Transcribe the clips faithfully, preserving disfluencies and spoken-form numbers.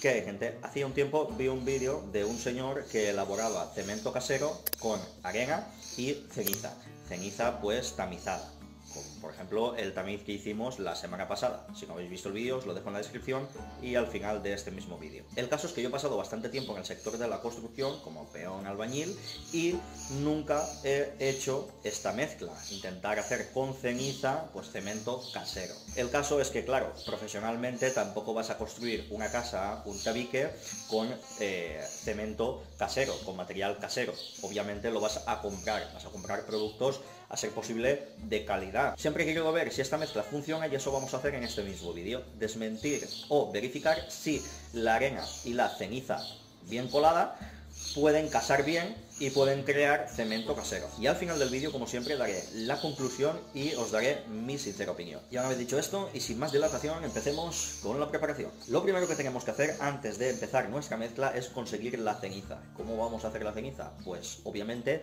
¿Qué hay, gente? Hacía un tiempo vi un vídeo de un señor que elaboraba cemento casero con arena y ceniza. Ceniza pues tamizada. Como por ejemplo el tamiz que hicimos la semana pasada. Si no habéis visto el vídeo os lo dejo en la descripción y al final de este mismo vídeo. El caso es que yo he pasado bastante tiempo en el sector de la construcción como peón albañil y nunca he hecho esta mezcla, intentar hacer con ceniza pues cemento casero. El caso es que claro, profesionalmente tampoco vas a construir una casa, un tabique con eh, cemento casero, con material casero. Obviamente lo vas a comprar, vas a comprar productos a ser posible de calidad. Siempre he querido ver si esta mezcla funciona y eso vamos a hacer en este mismo vídeo. Desmentir o verificar si la arena y la ceniza bien colada pueden casar bien y pueden crear cemento casero. Y al final del vídeo, como siempre, daré la conclusión y os daré mi sincera opinión. Y una vez dicho esto, y sin más dilatación, empecemos con la preparación. Lo primero que tenemos que hacer antes de empezar nuestra mezcla es conseguir la ceniza. ¿Cómo vamos a hacer la ceniza? Pues, obviamente,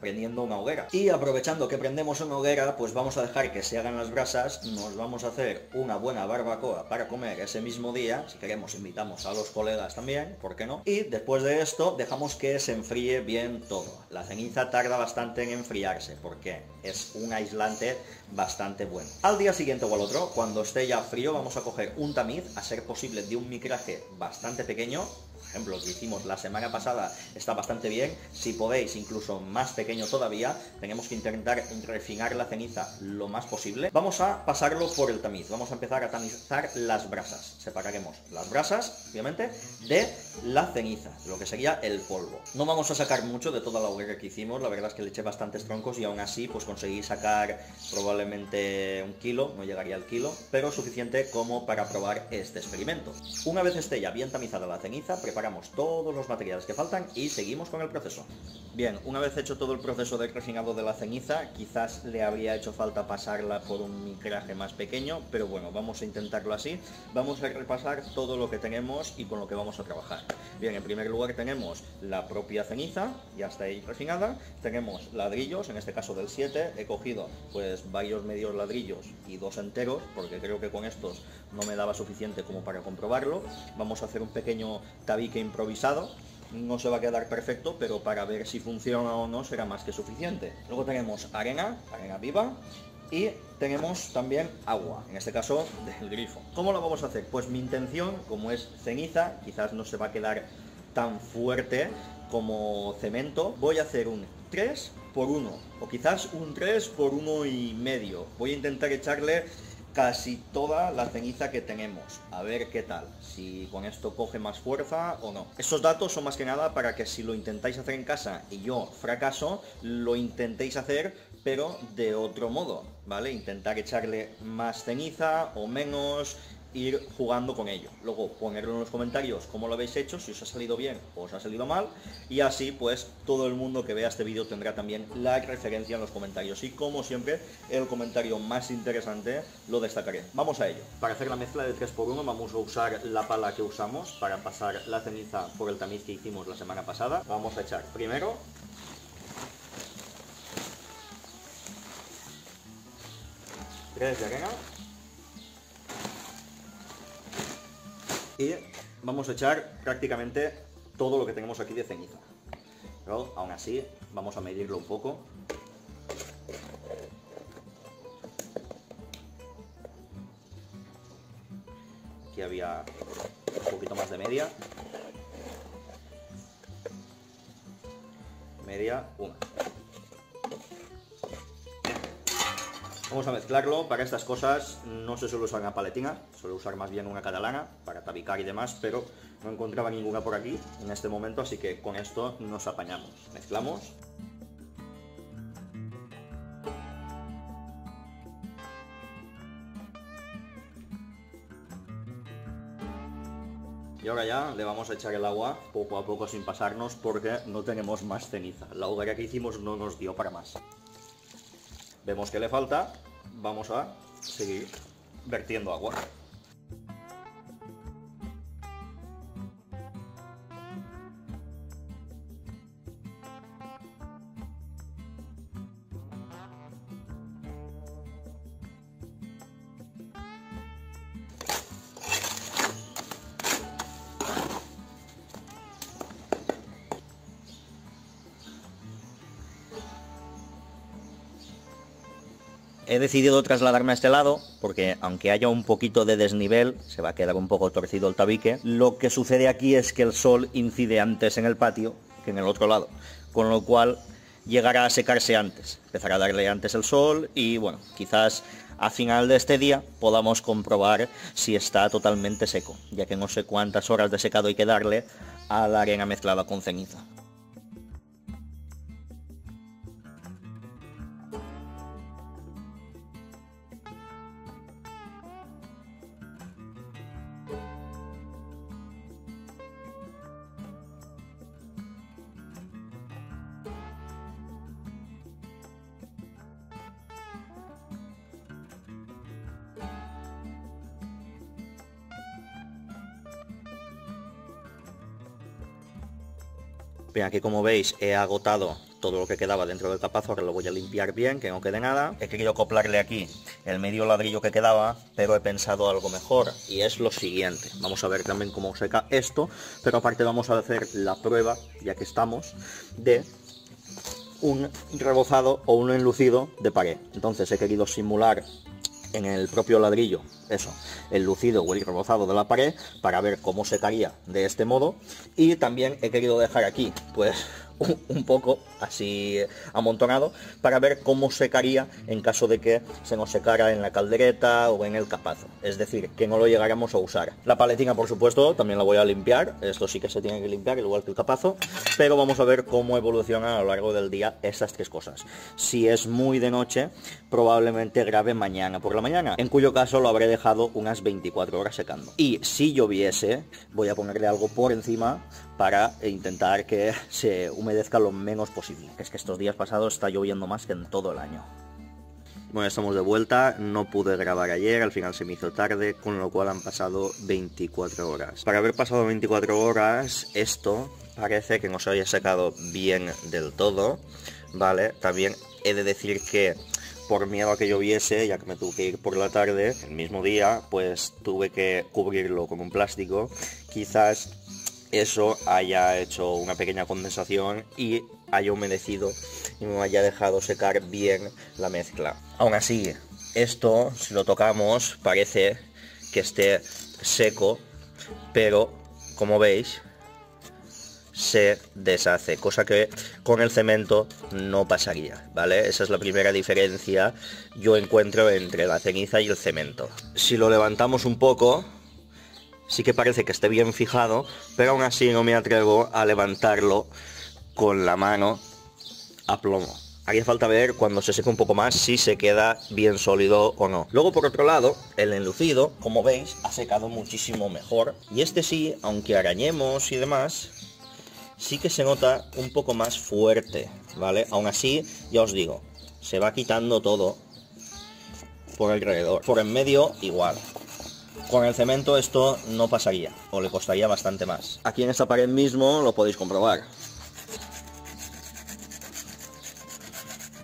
prendiendo una hoguera. Y aprovechando que prendemos una hoguera, pues vamos a dejar que se hagan las brasas, nos vamos a hacer una buena barbacoa para comer ese mismo día. Si queremos, invitamos a los colegas también, ¿por qué no? Y después de esto, dejamos que se enfríe bien todo. La ceniza tarda bastante en enfriarse porque es un aislante bastante bueno. Al día siguiente o al otro, cuando esté ya frío, vamos a coger un tamiz, a ser posible de un micraje bastante pequeño. Por ejemplo, el que hicimos la semana pasada está bastante bien. Si podéis, incluso más pequeño todavía. Tenemos que intentar refinar la ceniza lo más posible. Vamos a pasarlo por el tamiz. Vamos a empezar a tamizar las brasas. Separaremos las brasas, obviamente, de la ceniza, lo que sería el polvo. No vamos a sacar mucho de toda la hoguera que hicimos. La verdad es que le eché bastantes troncos y aún así pues conseguí sacar probablemente un kilo. No llegaría al kilo, pero suficiente como para probar este experimento. Una vez esté ya bien tamizada la ceniza, preparamos todos los materiales que faltan y seguimos con el proceso. Bien, una vez hecho todo el proceso de refinado de la ceniza, quizás le habría hecho falta pasarla por un micraje más pequeño, pero bueno, vamos a intentarlo así. Vamos a repasar todo lo que tenemos y con lo que vamos a trabajar. Bien, en primer lugar tenemos la propia ceniza, ya está ahí refinada. Tenemos ladrillos, en este caso del siete, he cogido pues varios medios ladrillos y dos enteros, porque creo que con estos no me daba suficiente como para comprobarlo. Vamos a hacer un pequeño tabique improvisado. No se va a quedar perfecto, pero para ver si funciona o no será más que suficiente. Luego tenemos arena, arena viva, y tenemos también agua, en este caso del grifo. ¿Cómo lo vamos a hacer? Pues mi intención, como es ceniza, quizás no se va a quedar tan fuerte como cemento. Voy a hacer un tres por uno, o quizás un tres por uno y medio. Voy a intentar echarle casi toda la ceniza que tenemos, a ver qué tal, si con esto coge más fuerza o no. Esos datos son más que nada para que si lo intentáis hacer en casa y yo fracaso, lo intentéis hacer pero de otro modo, ¿vale? Intentar echarle más ceniza o menos, ir jugando con ello. Luego ponerlo en los comentarios cómo lo habéis hecho, si os ha salido bien o os ha salido mal, y así pues todo el mundo que vea este vídeo tendrá también la referencia en los comentarios, y como siempre el comentario más interesante lo destacaré. Vamos a ello. Para hacer la mezcla de tres por uno vamos a usar la pala que usamos para pasar la ceniza por el tamiz que hicimos la semana pasada. Vamos a echar primero tres de arena. Y vamos a echar prácticamente todo lo que tenemos aquí de ceniza. Pero aún así vamos a medirlo un poco. Aquí había un poquito más de media. Media, una. Vamos a mezclarlo. Para estas cosas no se suele usar una paletina, suelo usar más bien una catalana para tabicar y demás, pero no encontraba ninguna por aquí en este momento, así que con esto nos apañamos. Mezclamos. Y ahora ya le vamos a echar el agua poco a poco sin pasarnos, porque no tenemos más ceniza. La hoguera que hicimos no nos dio para más. Vemos que le falta, vamos a seguir vertiendo agua. He decidido trasladarme a este lado porque aunque haya un poquito de desnivel, se va a quedar un poco torcido el tabique. Lo que sucede aquí es que el sol incide antes en el patio que en el otro lado, con lo cual llegará a secarse antes, empezará a darle antes el sol y bueno, quizás a final de este día podamos comprobar si está totalmente seco, ya que no sé cuántas horas de secado hay que darle a la arena mezclada con ceniza. Bien, aquí como veis he agotado todo lo que quedaba dentro del capazo, ahora lo voy a limpiar bien, que no quede nada. He querido acoplarle aquí el medio ladrillo que quedaba, pero he pensado algo mejor, y es lo siguiente. Vamos a ver también cómo seca esto, pero aparte vamos a hacer la prueba, ya que estamos, de un rebozado o un enlucido de pared. Entonces he querido simular en el propio ladrillo, eso, el lucido o el rebozado de la pared, para ver cómo secaría de este modo. Y también he querido dejar aquí, pues, un, un poco así amontonado, para ver cómo secaría en caso de que se nos secara en la caldereta o en el capazo. Es decir, que no lo llegáramos a usar. La paletina, por supuesto, también la voy a limpiar. Esto sí que se tiene que limpiar, igual que el capazo. Pero vamos a ver cómo evolucionan a lo largo del día estas tres cosas. Si es muy de noche, probablemente grabe mañana por la mañana, en cuyo caso lo habré dejado unas veinticuatro horas secando. Y si lloviese, voy a ponerle algo por encima para intentar que se humedezca lo menos posible. Es que estos días pasados está lloviendo más que en todo el año. Bueno, estamos de vuelta. No pude grabar ayer, al final se me hizo tarde, con lo cual han pasado veinticuatro horas. Para haber pasado veinticuatro horas, esto parece que no se haya secado bien del todo, ¿vale? También he de decir que por miedo a que lloviese, ya que me tuve que ir por la tarde, el mismo día, pues tuve que cubrirlo con un plástico. Quizás eso haya hecho una pequeña condensación y haya humedecido y me haya dejado secar bien la mezcla. Aún así, esto, si lo tocamos, parece que esté seco, pero como veis, se deshace, cosa que con el cemento no pasaría, ¿vale? Esa es la primera diferencia yo encuentro entre la ceniza y el cemento. Si lo levantamos un poco, sí que parece que esté bien fijado, pero aún así no me atrevo a levantarlo con la mano a plomo. Haría falta ver cuando se seque un poco más si se queda bien sólido o no. Luego, por otro lado, el enlucido, como veis, ha secado muchísimo mejor. Y este sí, aunque arañemos y demás, sí que se nota un poco más fuerte, ¿vale? Aún así, ya os digo, se va quitando todo por alrededor. Por en medio, igual. Con el cemento esto no pasaría, o le costaría bastante más. Aquí en esta pared mismo lo podéis comprobar.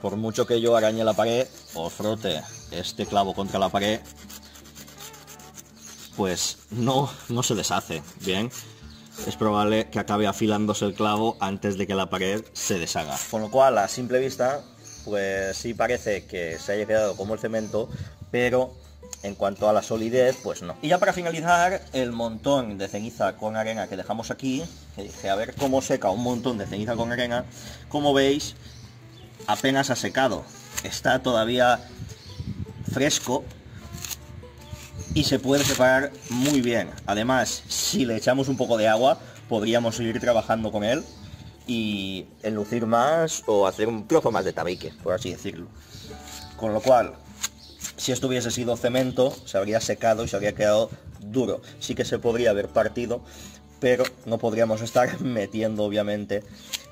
Por mucho que yo arañe la pared o frote este clavo contra la pared, pues no, no se deshace, ¿bien? Es probable que acabe afilándose el clavo antes de que la pared se deshaga. Con lo cual, a simple vista, pues sí parece que se haya quedado como el cemento, pero en cuanto a la solidez, pues no. Y ya para finalizar, el montón de ceniza con arena que dejamos aquí, que dije a ver cómo seca un montón de ceniza con arena, como veis, apenas ha secado. Está todavía fresco y se puede separar muy bien. Además, si le echamos un poco de agua, podríamos seguir trabajando con él y enlucir más o hacer un trozo más de tabique, por así decirlo. Con lo cual, si esto hubiese sido cemento, se habría secado y se habría quedado duro. Sí que se podría haber partido, pero no podríamos estar metiendo, obviamente,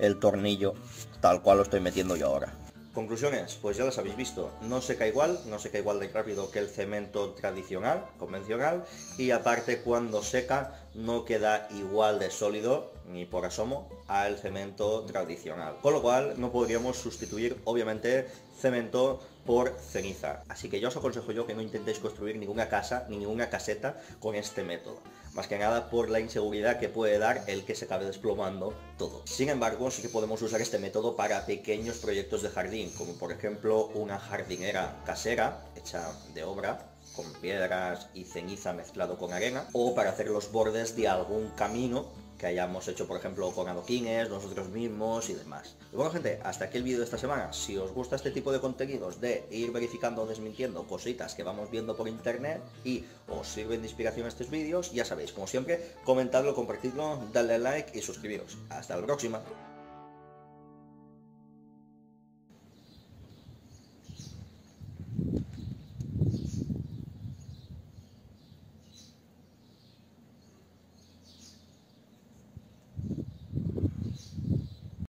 el tornillo tal cual lo estoy metiendo yo ahora. Conclusiones, pues ya las habéis visto, no seca igual, no seca igual de rápido que el cemento tradicional, convencional, y aparte cuando seca no queda igual de sólido, ni por asomo, al cemento tradicional. Con lo cual no podríamos sustituir, obviamente, cemento por ceniza. Así que yo os aconsejo yo que no intentéis construir ninguna casa, ni ninguna caseta con este método. más que nada por la inseguridad que puede dar el que se acabe desplomando todo. Sin embargo, sí que podemos usar este método para pequeños proyectos de jardín, como por ejemplo una jardinera casera hecha de obra, con piedras y ceniza mezclado con arena, o para hacer los bordes de algún camino que hayamos hecho, por ejemplo, con adoquines, nosotros mismos y demás. Y bueno, gente, hasta aquí el vídeo de esta semana. Si os gusta este tipo de contenidos de ir verificando o desmintiendo cositas que vamos viendo por internet y os sirven de inspiración estos vídeos, ya sabéis, como siempre, comentadlo, compartidlo, dadle like y suscribiros. Hasta la próxima.